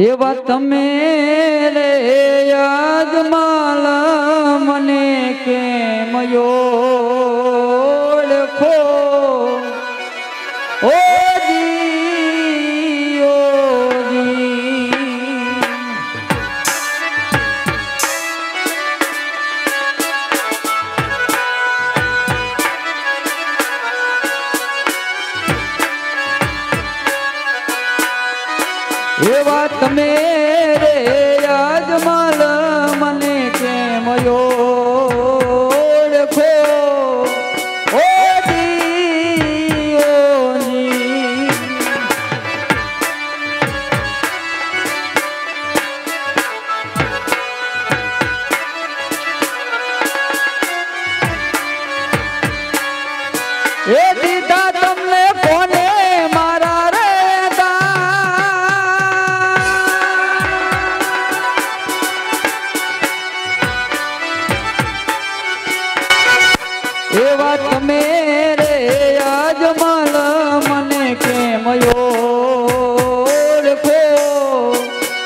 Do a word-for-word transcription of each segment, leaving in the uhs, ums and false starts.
एवा तमे रे अजमला मने केम ओळखो ओ जी ओ जी एवा तमे रे अजमला मने केम ओळखो ओ जी ओ जी ए दीदा तमने कोने मारा रेदा ए वात मेरे अजमल मने केम ओळखो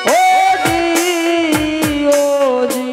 ओ जी ओ जी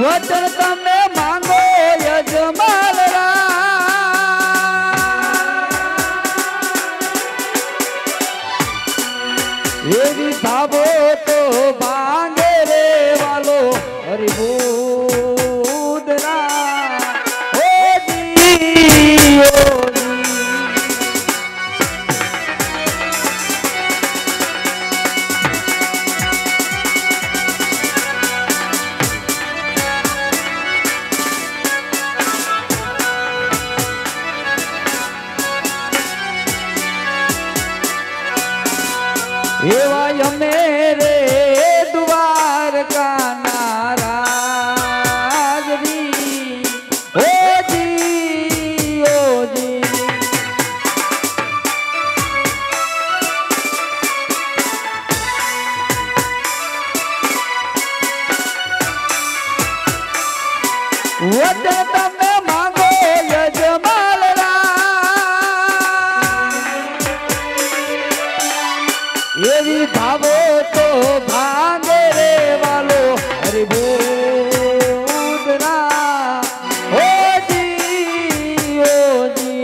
वचन तमे मांगो अजमलराय ये भी भावो तो मांगे रे वालो हरिबूदरा ओ जी ओ एवा मेरे द्वार का नाराज भी ओ जी ओ जी वचन तमे मागो अजमलराय ये भी भावो तो भांगे रे वालो हरिबूदरा ओ जी ओ जी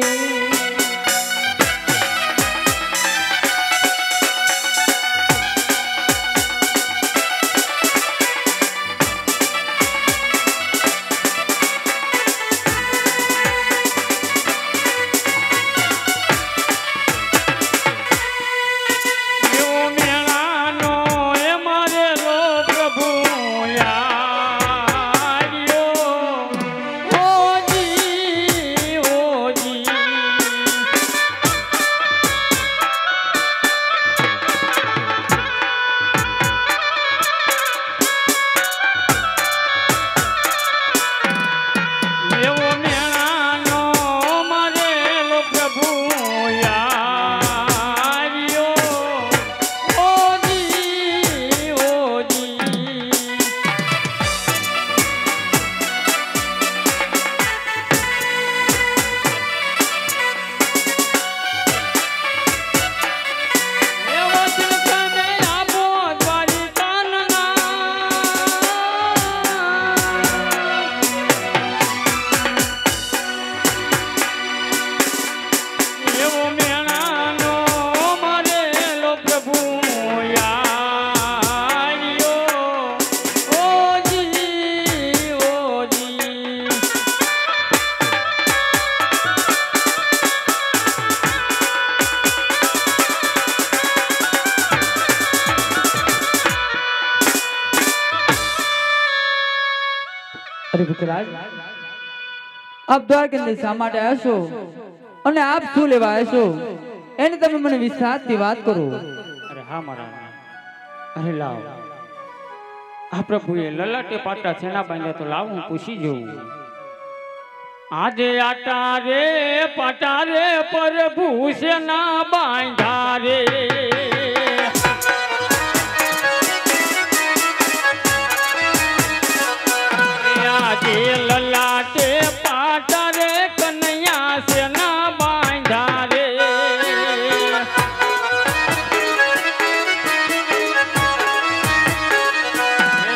मेला नो ए मारे रो प्रभु या। अरे विकराल आप द्वार के लिए सामाटे आशो और आप शू लेवा आशो एने तमे मने विस्तार थी बात करो। अरे हां मारा अरे लाओ आ प्रभु ए ललाटे पाटा छेना बांधे तो लाव हूं पूछी जो आज आटा रे पाटा रे प्रभु सेना बांधा रे ललाटे पाटा रे कन्हैया से ना बांधा रे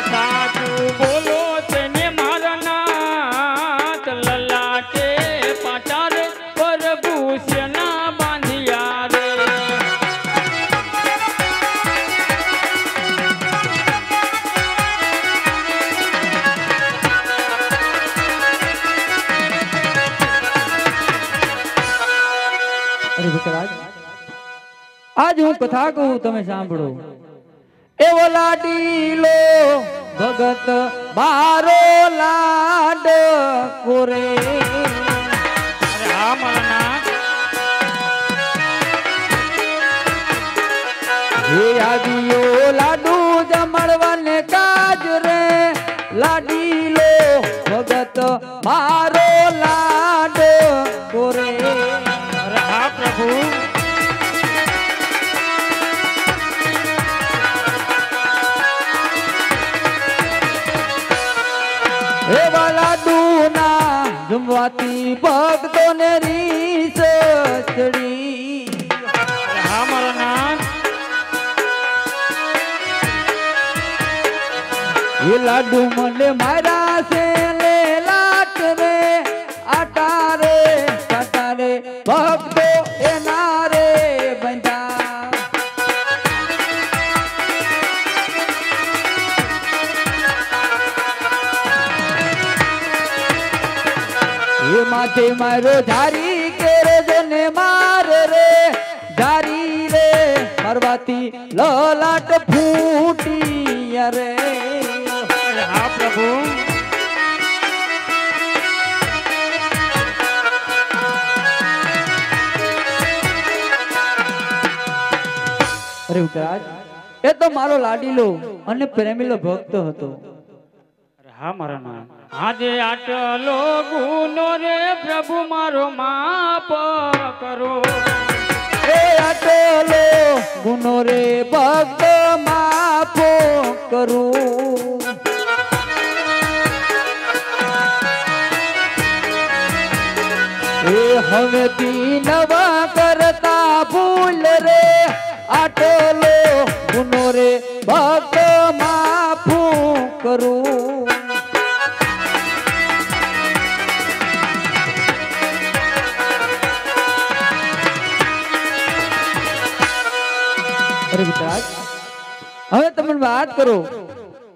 साधु बोलो तेने मारा नाथ ललाटे पाटा रे प्रभु से ना बांधिया रे आज हूँ कथा कहूं तमे सांभळो एवो लाडीलो भगत बारो लाडको रे। अरे हा मना हे आदियो लाडू जमळवाने काज रे लाडीलो भगत बारो लाडको रे। अरे हा प्रभु जुमवाती भक्तों ने रीस चढ़ी। हाँ मारा नाथ ये लाडू मले मारा से ले लाट रे आटारे आटारे भक्तों ए नारे बंदा माथे मारो धारी के रे जने मार रे धारी रे पार्वती ललाट फूटी रे। हा प्रभु अरे विकराज ए तो मारो लाडीलो अने प्रेमीलो भक्त हतो। हा मारा नाम आजे आटलो गुनो रे प्रभु मारो माप करो ए आटलो गुनो रे भक्त माप करो ए हवे तीन नवा करता भूल रे आटलो गुनो रे भक्त माप करो। હવે તમે વાત કરો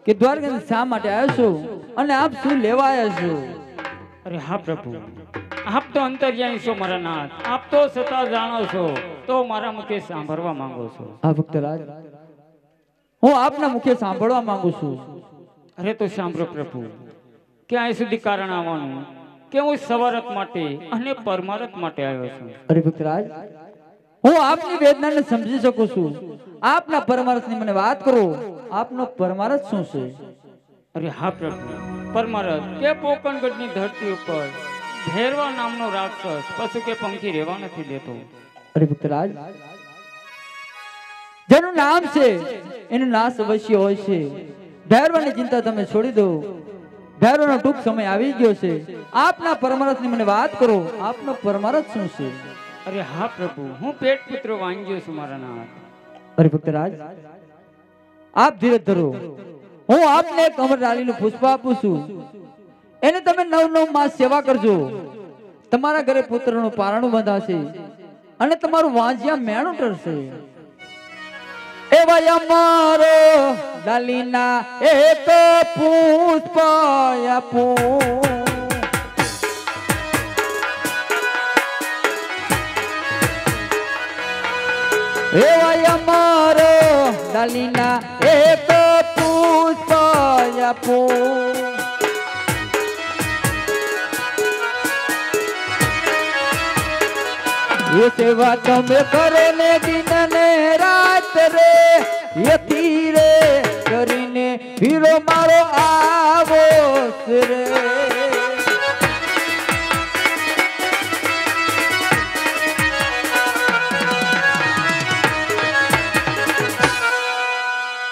કે દ્વારકા શા માટે આવ્યા છો અને આપ શું લેવા આવ્યા છો? અરે હા પ્રભુ આપ તો અંતર્યામી છો મારા નાથ આપ તો સતા જાણો છો તો મારા મુખે સાંભળવા માંગો છો। હા ભક્તરાજ હું આપના મુખે સાંભળવા માંગુ છું। અરે તો સાંભળો પ્રભુ કે અહીં સુધી કારણ આવવાનું કે હું સવારત માટે અને પરમારત માટે આવ્યો છું। અરે ભક્તરાજ હું આપની વેદનાને સમજી શકું છું। આપના પરમાર્થની મને વાત કરો આપનો પરમાર્થ શું છે? અરે હા પ્રભુ પરમાર્થ કે પોકણગઢની ધરતી ઉપર ભેરવા નામનો રાક્ષસ પશુ કે પંખી રહેવા નથી દેતો। અરે ભક્તરાજ જેનું નામ છે એનો નાશ અવશ્ય હોય છે। ભેરવાની ચિંતા તમે છોડી દો ભેરવાનો ટૂંક સમય આવી ગયો છે। આપના પરમાર્થની મને વાત કરો આપનો પરમાર્થ શું છે? अरे हाँ प्रभु हूँ पेट पुत्र वांग्यो छु मारा नाथ। अरे भक्तराज आप धीरज धरो हूँ आपने एक अमर डालीनु पुष्प आपू छु एने तमे नव नव मास सेवा करजो तमारा घरे पुत्रनु पारणु बंधाशे अने तमारू वांजिया मेणु टरशे। एवा अमरो डालीना एक पुष्प आपू मारो डालीना एक पुष्प आपू ये सेवा तमे करो ने दिन ने रात रे यती रे करीने हीरो मारो आवो रे।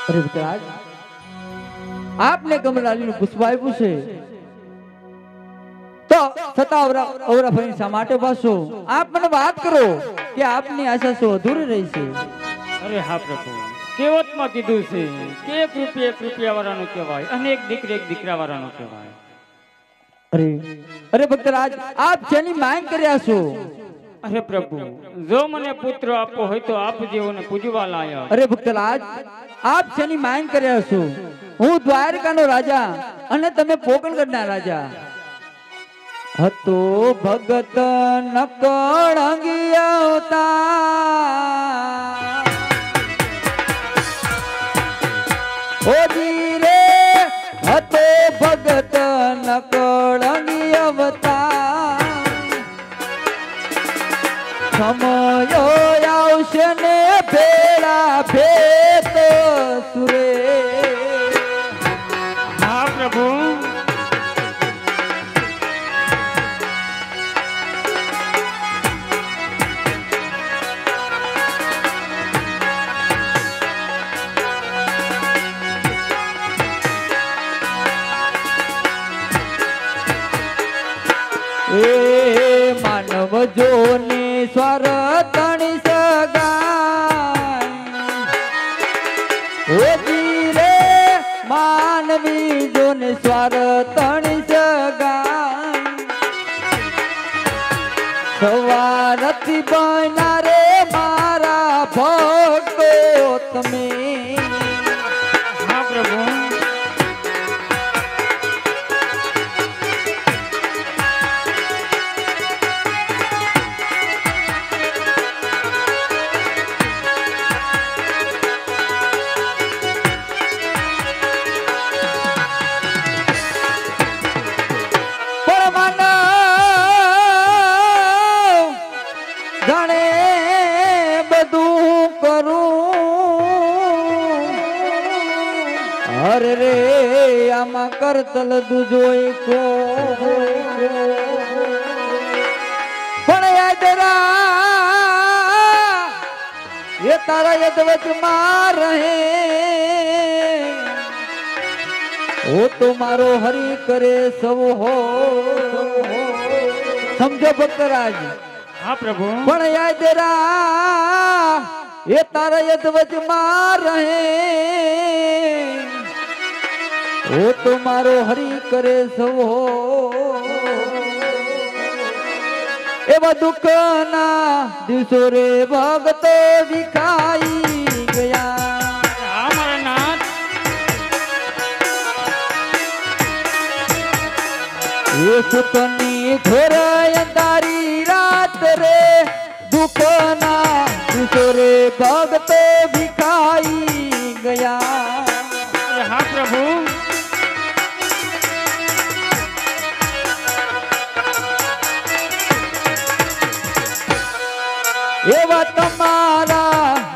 अरे विराज आपने कमलाली ने पुष्पाई पूछे तो सतावरा औरा फणी सामाटे पासो आप मने बात करो कि आपनी आशा सो अधूरी रही छे। अरे हा प्रभु केवत में कीधु छे के एक रुपया एक रुपया वारानो कहेवाय अनेक दीकरी एक दीकरा वारानो कहेवाय। अरे अरे भक्तराज आप जेनी मांग कर्या छो। अरे प्रभु जो मने पुत्र आपो होय तो आप जेवोने पूजवा लायक। अरे भक्तराज आप जेनी मांग कर्या छो हूँ द्वारका नो राजा अने तमे पोकणगढ़ना राजा हतो भगत नकळंगी अवतार ओ धीरे हतो भगत नकळंगी अवतार समयो आवशे ने भेळा भेटो सुरे। हा प्रभु मानव जोनी स्वर तणी सगाई ओ धीरे मानवी जोनी स्वर तणी सगाई सवारती बना रे मारा भक्तो तमे। हाँ प्रभु करतल दुजोई को पण यादरा ये तारा यदवच मार रहे वो तो मारो हरि करे सब हो समझो भक्तराज। हाँ प्रभु पण यादरा ये तारा यदवच मार रहे वो तुम्हारो हरि करे सब हो एवा दुख ना दिवसो रे भगतो दिखाई गया। अमरनाथ ये सुतनी घोर अंधारी रात रे दुख ना दिवसो रे भगतो दिखाई गया। हाँ प्रभु एवा तुम्हारा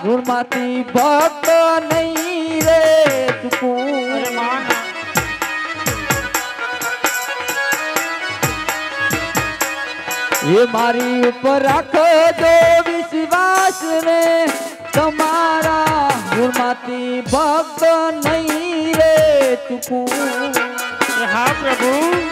गुरमाती भक्त नहीं रे सुकून माना ये मारी ऊपर रखो दो विश्वास में तुम्हारा गुरमाती भक्त नहीं रे सुकून। हाँ प्रभु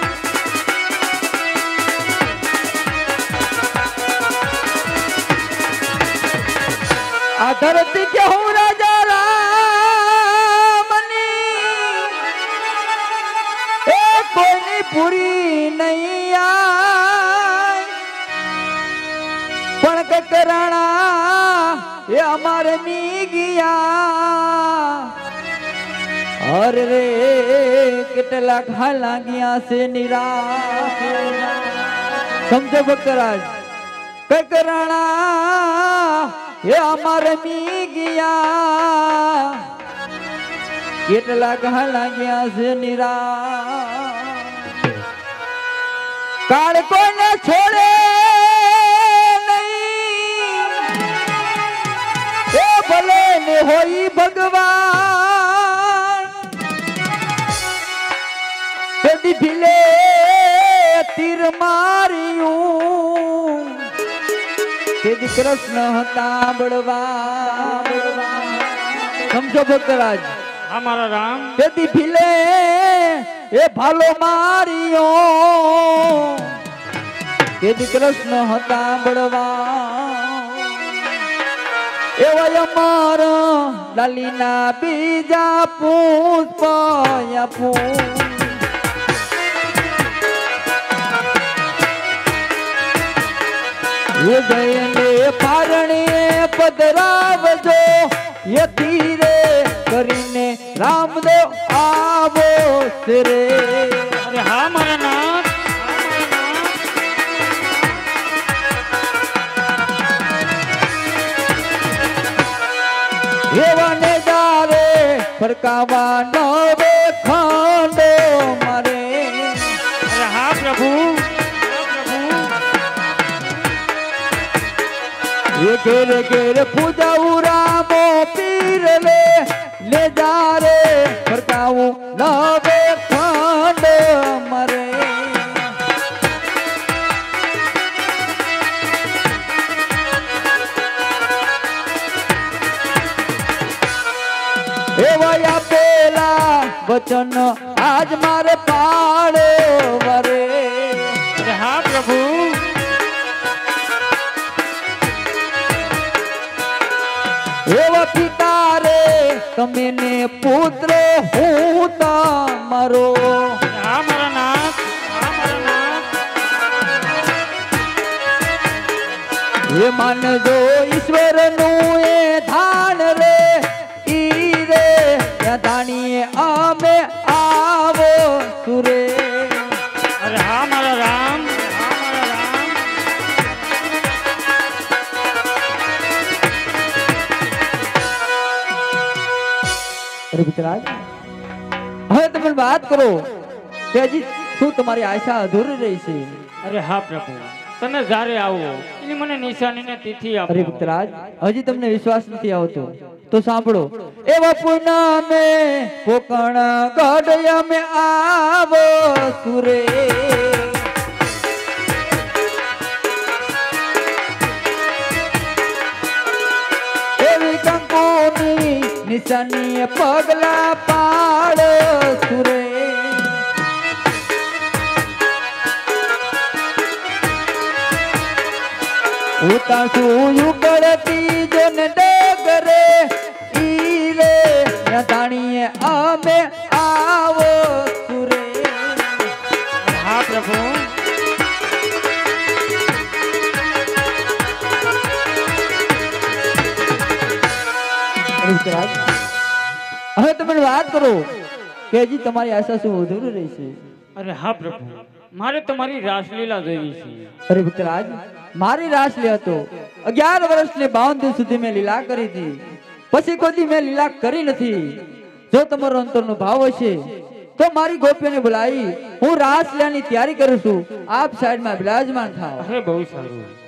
धरती के हूँ राजा रामनी एक कोई पूरी नहीं आई पण ककराणा ये हमारे मी गया और रे कितला खाला गया से निराश समझो भक्तराज ककराणा ये अमर मी गया केटला कहला गया से निरा काल को न छोड़े नहीं में होई भगवान भीले तीर मारियो तेरी कृष्ण हता बड़वा समझो भक्तराज हमारा राम तेरी भीले ए भालो मारियो तेरी कृष्ण हता बड़वा एवया मारो ललिना बीजा पुष्प या पुष्प उदय ने पारणे पधरावजो ये धीरे करीने रामदेव आवो सिरे। अरे हाँ मारा नाम ने दारे फरकावा नवे खांडो मारे। अरे हाँ प्रभु ये घेर घेर पूजाऊ रामो पीर ले ले जा रे फरकाऊ नवे खांडो मारे। एवया पेला वचन आज मारे पाड़ो वरे। हाँ प्रभु एवा पिता रे तमेने पुत्र हूँ तमारो। हाँ मारा नाथ हाँ मारा नाथ ये मान जो ईश्वर नुए धान रे दानी आमे आवो सुरे। अरे हाँ मारा राम अरे विचराज हवे तमे बात करो तेजी शू तुम्हारी आशा अधूरी रही छे। अरे हाँ प्रभु तने जारे आवो एनी मने निशानी ने तिथि आपो। अरे विचराज हजी तमने विश्वास नथी आवतो तो सांभळो एवा पुना में पोकण गडया में आवो सुरे। एवी कंकोनी निशानी पगला पाड़ो सुरे। उता सुयु करती जन डगरे दानिये आमे आवो सुरे। हाँ प्रभु हवे तमे बात करो के जी तुम्हारी आशा शू अधूरी रही छे। अरे हाँ प्रभु मारे तुम्हारी रासलीला जोई छे। अरे विठराज मारी रासलीला तो अग्यार वर्ष ने बावन दिन सुधी में लीला करी थी पछी कोई मैं लीला करी नहीं। जो तमारो अंतरनो भाव होशे तो मारी गोपीने बोलाई हूँ रास लेनी तैयारी करू छू आप साइड में विराजमान था। अरे बहुत सारू।